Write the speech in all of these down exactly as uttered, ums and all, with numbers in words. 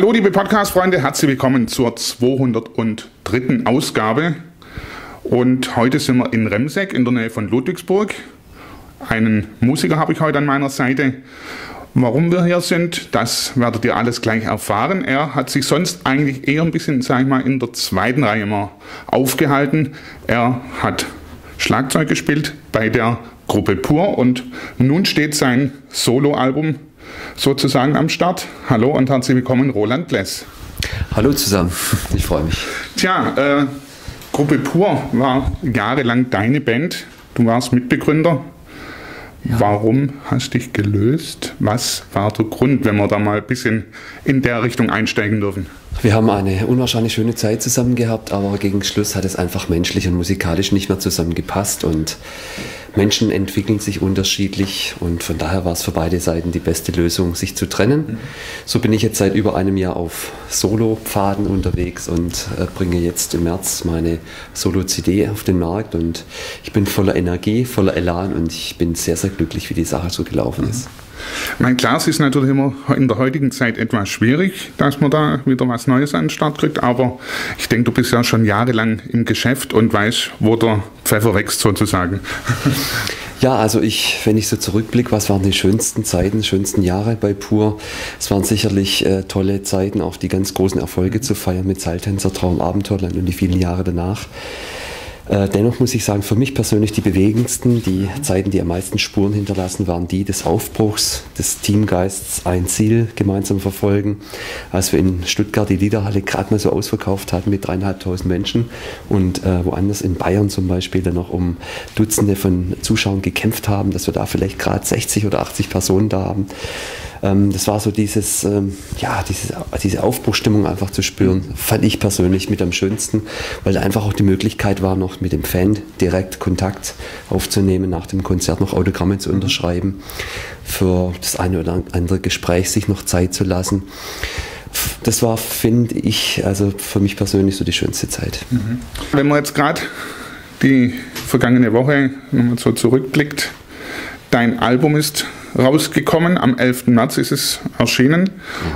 Hallo liebe Podcast-Freunde, herzlich willkommen zur zweihundertdritten Ausgabe. Und heute sind wir in Remseck in der Nähe von Ludwigsburg. Einen Musiker habe ich heute an meiner Seite. Warum wir hier sind, das werdet ihr alles gleich erfahren. Er hat sich sonst eigentlich eher ein bisschen, sag ich mal, in der zweiten Reihe mal aufgehalten. Er hat Schlagzeug gespielt bei der Gruppe Pur und nun steht sein Soloalbum sozusagen am Start. Hallo und herzlich willkommen, Roland Bless. Hallo zusammen, ich freue mich. Tja, äh, Gruppe Pur war jahrelang deine Band, du warst Mitbegründer. Ja. Warum hast du dich gelöst? Was war der Grund, wenn wir da mal ein bisschen in der Richtung einsteigen dürfen? Wir haben eine unwahrscheinlich schöne Zeit zusammen gehabt, aber gegen Schluss hat es einfach menschlich und musikalisch nicht mehr zusammengepasst und Menschen entwickeln sich unterschiedlich und von daher war es für beide Seiten die beste Lösung, sich zu trennen. So bin ich jetzt seit über einem Jahr auf Solo-Pfaden unterwegs und bringe jetzt im März meine Solo-C D auf den Markt und ich bin voller Energie, voller Elan und ich bin sehr, sehr glücklich, wie die Sache so gelaufen ist. Ich meine, klar, es ist natürlich immer in der heutigen Zeit etwas schwierig, dass man da wieder was Neues an den Start kriegt, aber ich denke, du bist ja schon jahrelang im Geschäft und weißt, wo der Pfeffer wächst sozusagen. Ja, also ich, wenn ich so zurückblicke, was waren die schönsten Zeiten, schönsten Jahre bei Pur? Es waren sicherlich äh, tolle Zeiten, auch die ganz großen Erfolge zu feiern mit Seiltänzertraum, Abenteuerland und die vielen Jahre danach. Dennoch muss ich sagen, für mich persönlich die bewegendsten, die Zeiten, die am meisten Spuren hinterlassen, waren die des Aufbruchs, des Teamgeists, ein Ziel gemeinsam verfolgen. Als wir in Stuttgart die Liederhalle gerade mal so ausverkauft hatten mit dreieinhalbtausend Menschen und äh, woanders in Bayern zum Beispiel dann noch um Dutzende von Zuschauern gekämpft haben, dass wir da vielleicht gerade sechzig oder achtzig Personen da haben. Ähm, das war so dieses, ähm, ja, dieses, diese Aufbruchsstimmung einfach zu spüren, fand ich persönlich mit am schönsten, weil da einfach auch die Möglichkeit war, noch mit dem Fan direkt Kontakt aufzunehmen, nach dem Konzert noch Autogramme zu unterschreiben, für das eine oder andere Gespräch sich noch Zeit zu lassen. Das war, finde ich, also für mich persönlich so die schönste Zeit. Wenn man jetzt gerade die vergangene Woche nochmal so zurückblickt, dein Album ist rausgekommen, am elften März ist es erschienen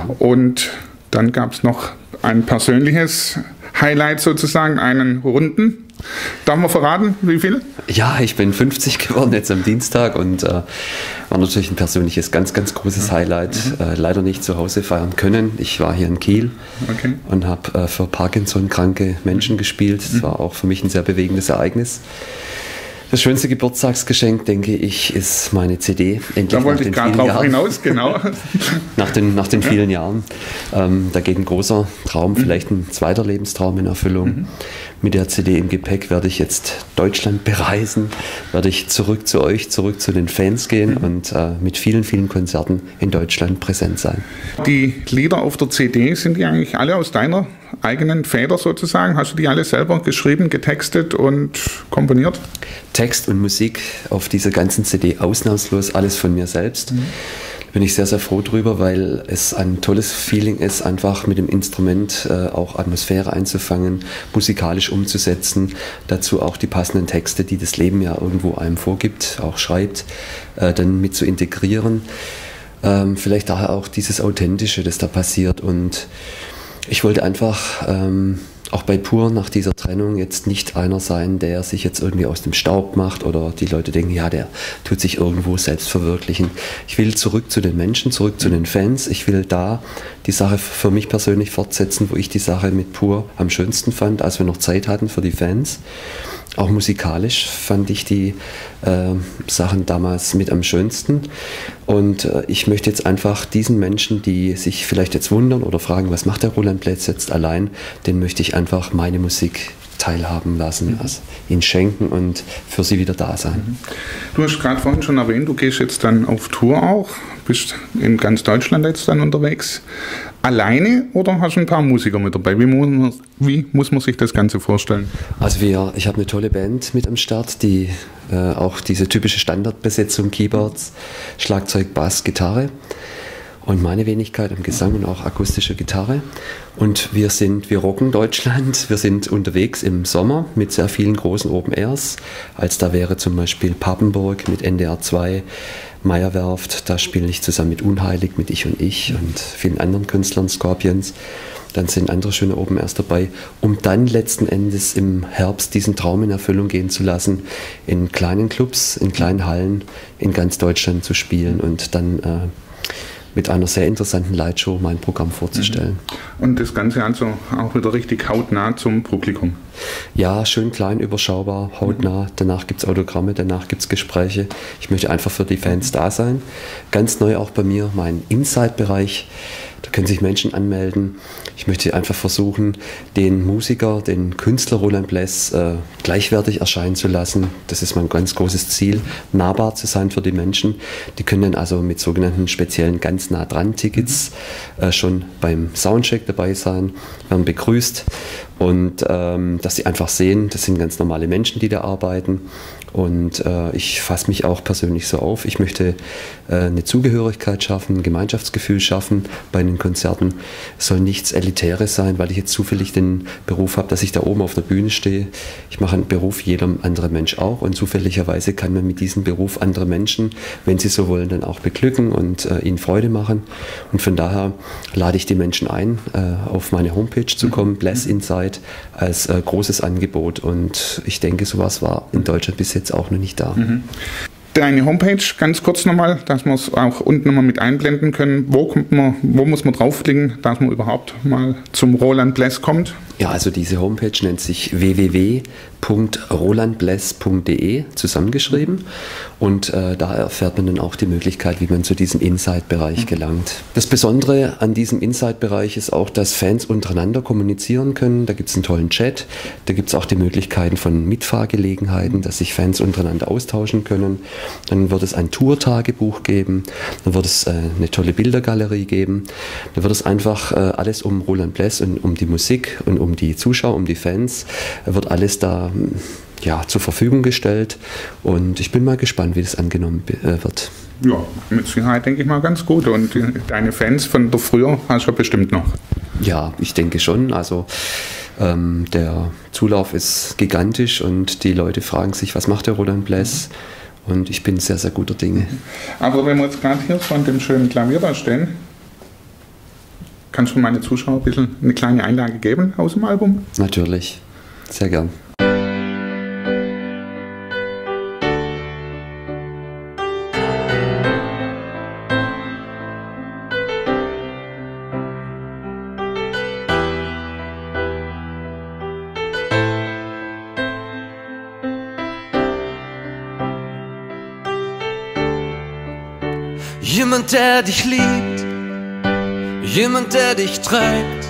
ja. Und dann gab es noch ein persönliches Highlight sozusagen, einen runden. Darf man verraten, wie viel? Ja, ich bin fünfzig geworden jetzt am Dienstag und äh, war natürlich ein persönliches, ganz, ganz großes Highlight. Mhm. Äh, leider nicht zu Hause feiern können. Ich war hier in Kiel okay. und habe äh, für Parkinson-kranke Menschen gespielt. Das mhm. war auch für mich ein sehr bewegendes Ereignis. Das schönste Geburtstagsgeschenk, denke ich, ist meine C D. Endlich da wollte ich gerade drauf Jahren. hinaus, genau. nach, den, nach den vielen ja. Jahren. Ähm, da geht ein großer Traum, mhm. vielleicht ein zweiter Lebenstraum in Erfüllung. Mhm. Mit der C D im Gepäck werde ich jetzt Deutschland bereisen, werde ich zurück zu euch, zurück zu den Fans gehen mhm. und äh, mit vielen, vielen Konzerten in Deutschland präsent sein. Die Lieder auf der C D, sind die eigentlich alle aus deiner eigenen Feder sozusagen? Hast du die alle selber geschrieben, getextet und komponiert? Text und Musik auf dieser ganzen C D ausnahmslos alles von mir selbst. Mhm. Bin ich sehr, sehr froh drüber, weil es ein tolles Feeling ist, einfach mit dem Instrument äh, auch Atmosphäre einzufangen, musikalisch umzusetzen, dazu auch die passenden Texte, die das Leben ja irgendwo einem vorgibt, auch schreibt, äh, dann mit zu integrieren. Ähm, vielleicht daher auch dieses Authentische, das da passiert und ich wollte einfach ähm, auch bei Pur nach dieser Trennung jetzt nicht einer sein, der sich jetzt irgendwie aus dem Staub macht oder die Leute denken, ja, der tut sich irgendwo selbst verwirklichen. Ich will zurück zu den Menschen, zurück zu den Fans. Ich will da die Sache für mich persönlich fortsetzen, wo ich die Sache mit Pur am schönsten fand, als wir noch Zeit hatten für die Fans. Auch musikalisch fand ich die äh, Sachen damals mit am schönsten. Und äh, ich möchte jetzt einfach diesen Menschen, die sich vielleicht jetzt wundern oder fragen, was macht der Roland Bless jetzt allein, den möchte ich einfach meine Musik teilhaben lassen, also ihn schenken und für sie wieder da sein. Du hast gerade vorhin schon erwähnt, du gehst jetzt dann auf Tour auch, bist in ganz Deutschland jetzt dann unterwegs. Alleine oder hast du ein paar Musiker mit dabei? Wie muss man, wie muss man sich das Ganze vorstellen? Also wir, ich habe eine tolle Band mit am Start, die äh, auch diese typische Standardbesetzung, Keyboards, Schlagzeug, Bass, Gitarre. und meine Wenigkeit am Gesang und auch akustische Gitarre. Und wir sind, wir rocken Deutschland. Wir sind unterwegs im Sommer mit sehr vielen großen Open Airs. Als da wäre zum Beispiel Pappenburg mit N D R zwei, Meyerwerft. Da spiele ich zusammen mit Unheilig, mit Ich und Ich und vielen anderen Künstlern, Skorpions. Dann sind andere schöne Open Airs dabei, um dann letzten Endes im Herbst diesen Traum in Erfüllung gehen zu lassen, in kleinen Clubs, in kleinen Hallen, in ganz Deutschland zu spielen und dann äh, mit einer sehr interessanten Lightshow mein Programm vorzustellen. Und das Ganze also auch wieder richtig hautnah zum Publikum? Ja, schön klein, überschaubar, hautnah. Danach gibt es Autogramme, danach gibt es Gespräche. Ich möchte einfach für die Fans da sein. Ganz neu auch bei mir mein Inside-Bereich. Da können sich Menschen anmelden. Ich möchte einfach versuchen, den Musiker, den Künstler Roland Bless äh, gleichwertig erscheinen zu lassen. Das ist mein ganz großes Ziel, nahbar zu sein für die Menschen. Die können dann also mit sogenannten speziellen ganz nah dran Tickets äh, schon beim Soundcheck dabei sein, werden begrüßt und ähm, dass sie einfach sehen, das sind ganz normale Menschen, die da arbeiten. Und äh, ich fasse mich auch persönlich so auf. Ich möchte äh, eine Zugehörigkeit schaffen, ein Gemeinschaftsgefühl schaffen bei den Konzerten. Es soll nichts Elitäres sein, weil ich jetzt zufällig den Beruf habe, dass ich da oben auf der Bühne stehe. Ich mache einen Beruf, jeder andere Mensch auch. Und zufälligerweise kann man mit diesem Beruf andere Menschen, wenn sie so wollen, dann auch beglücken und äh, ihnen Freude machen. Und von daher lade ich die Menschen ein, äh, auf meine Homepage zu kommen, Bless Inside, als äh, großes Angebot. Und ich denke, sowas war in Deutschland bis jetzt auch noch nicht da. Mhm. Deine Homepage, ganz kurz nochmal, dass wir es auch unten nochmal mit einblenden können. Wo kommt man, wo muss man draufklicken, dass man überhaupt mal zum Roland Bless kommt? Ja, also diese Homepage nennt sich w w w punkt roland bless punkt d e zusammengeschrieben und äh, da erfährt man dann auch die Möglichkeit, wie man zu diesem Inside-Bereich gelangt. Das Besondere an diesem Inside-Bereich ist auch, dass Fans untereinander kommunizieren können. Da gibt es einen tollen Chat, da gibt es auch die Möglichkeiten von Mitfahrgelegenheiten, dass sich Fans untereinander austauschen können. Dann wird es ein Tour-Tagebuch geben, dann wird es äh, eine tolle Bildergalerie geben, dann wird es einfach äh, alles um Roland Bless und um die Musik und um die Zuschauer, um die Fans, wird alles da ja, zur Verfügung gestellt und ich bin mal gespannt, wie das angenommen wird. Ja, mit Sicherheit denke ich mal ganz gut und die, deine Fans von der früher hast du ja bestimmt noch. Ja, ich denke schon, also ähm, der Zulauf ist gigantisch und die Leute fragen sich, was macht der Roland Bless? Und ich bin sehr, sehr guter Dinge. Aber wenn wir jetzt gerade hier von dem schönen Klavier da stehen, kannst du meine Zuschauer ein bisschen eine kleine Einlage geben aus dem Album? Natürlich, sehr gern. Jemand, der dich liebt, jemand, der dich trägt,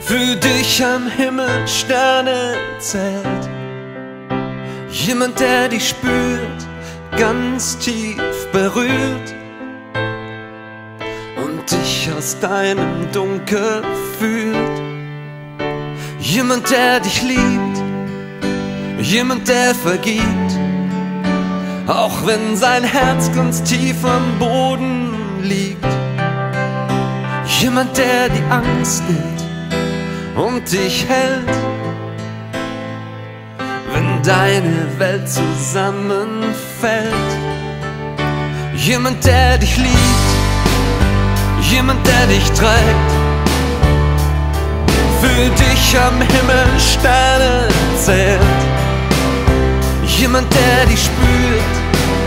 für dich am Himmel Sterne zählt. Jemand, der dich spürt, ganz tief berührt und dich aus deinem Dunkel führt. Jemand, der dich liebt, jemand, der vergibt, auch wenn sein Herz ganz tief am Boden liegt. Jemand, der die Angst nimmt und dich hält, wenn deine Welt zusammenfällt. Jemand, der dich liebt, jemand, der dich trägt, für dich am Himmel Sterne zählt. Jemand, der dich spürt,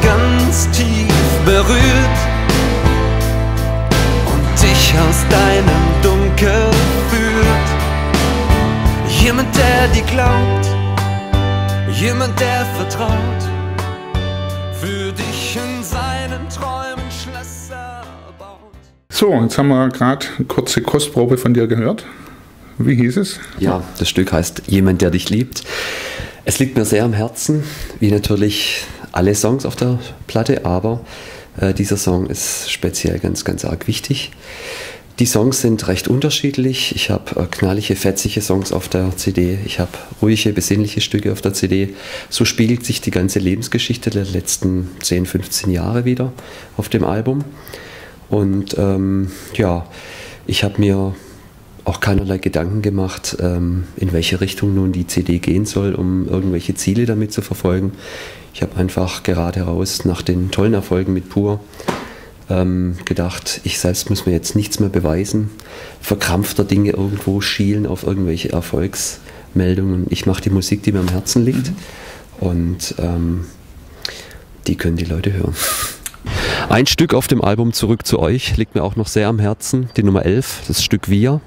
ganz tief berührt, dich aus deinem Dunkel führt. Jemand, der dir glaubt, jemand, der vertraut, für dich in seinen Träumen Schlösser baut. So, jetzt haben wir gerade eine kurze Kostprobe von dir gehört. Wie hieß es? Ja, das Stück heißt Jemand, der dich liebt. Es liegt mir sehr am Herzen, wie natürlich alle Songs auf der Platte, aber Äh, dieser Song ist speziell ganz, ganz arg wichtig. Die Songs sind recht unterschiedlich. Ich habe äh, knallige, fetzige Songs auf der C D. Ich habe ruhige, besinnliche Stücke auf der C D. So spiegelt sich die ganze Lebensgeschichte der letzten zehn, fünfzehn Jahre wieder auf dem Album. Und ähm, ja, ich habe mir auch keinerlei Gedanken gemacht, ähm, in welche Richtung nun die C D gehen soll, um irgendwelche Ziele damit zu verfolgen. Ich habe einfach geradeaus nach den tollen Erfolgen mit Pur ähm, gedacht, ich selbst muss mir jetzt nichts mehr beweisen, verkrampfter Dinge irgendwo schielen auf irgendwelche Erfolgsmeldungen. Ich mache die Musik, die mir am Herzen liegt, mhm. und ähm, die können die Leute hören. Ein Stück auf dem Album Zurück zu euch liegt mir auch noch sehr am Herzen, die Nummer elf, das Stück Wir.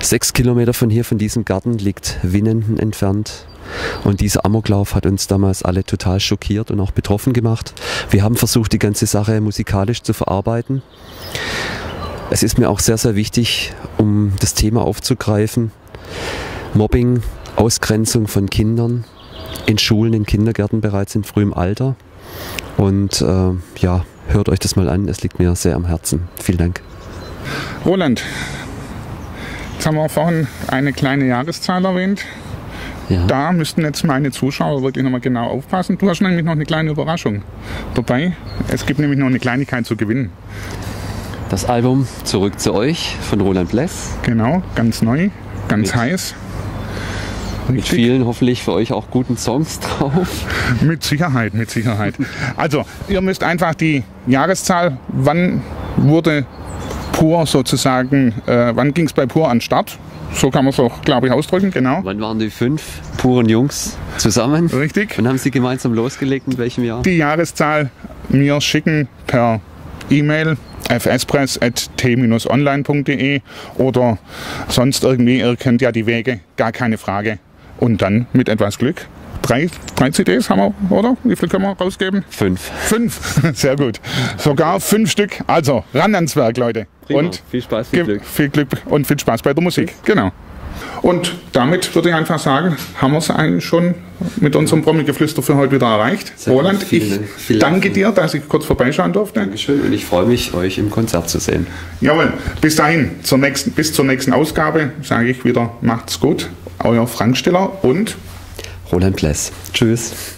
Sechs Kilometer von hier, von diesem Garten, liegt Winnenden entfernt. Und dieser Amoklauf hat uns damals alle total schockiert und auch betroffen gemacht. Wir haben versucht, die ganze Sache musikalisch zu verarbeiten. Es ist mir auch sehr, sehr wichtig, um das Thema aufzugreifen. Mobbing, Ausgrenzung von Kindern in Schulen, in Kindergärten bereits in frühem Alter. Und äh, ja, hört euch das mal an, es liegt mir sehr am Herzen. Vielen Dank. Roland, jetzt haben wir vorhin eine kleine Jahreszahl erwähnt. Ja. Da müssten jetzt meine Zuschauer wirklich nochmal genau aufpassen. Du hast nämlich noch eine kleine Überraschung dabei. Es gibt nämlich noch eine Kleinigkeit zu gewinnen. Das Album Zurück zu euch von Roland Bless. Genau, ganz neu, ganz mit, heiß. Richtig. Mit vielen hoffentlich für euch auch guten Songs drauf. Mit Sicherheit, mit Sicherheit. Also, ihr müsst einfach die Jahreszahl, wann wurde Pur sozusagen, äh, wann ging es bei Pur an den Start? So kann man es auch, glaube ich, ausdrücken, genau. Wann waren die fünf puren Jungs zusammen? Richtig. Und haben sie gemeinsam losgelegt, in welchem Jahr? Die Jahreszahl mir schicken per E-Mail f s press at t dash online punkt d e oder sonst irgendwie, ihr kennt ja die Wege, gar keine Frage. Und dann mit etwas Glück. Drei, drei C Ds haben wir, oder? Wie viel können wir rausgeben? Fünf. Fünf, sehr gut. Sogar fünf Stück. Also, ran ans Werk, Leute. Prima. Und viel Spaß, viel Glück. Viel Glück und viel Spaß bei der Musik, genau. Und damit würde ich einfach sagen, haben wir es eigentlich schon mit unserem Promigeflüster für heute wieder erreicht. Sehr Roland, vielen, ich vielen danke vielen. dir, dass ich kurz vorbeischauen durfte. Dankeschön und ich freue mich, euch im Konzert zu sehen. Jawohl, bis dahin, zur nächsten, bis zur nächsten Ausgabe sage ich wieder, macht's gut. Euer Frank Stiller und Roland Bless. Tschüss.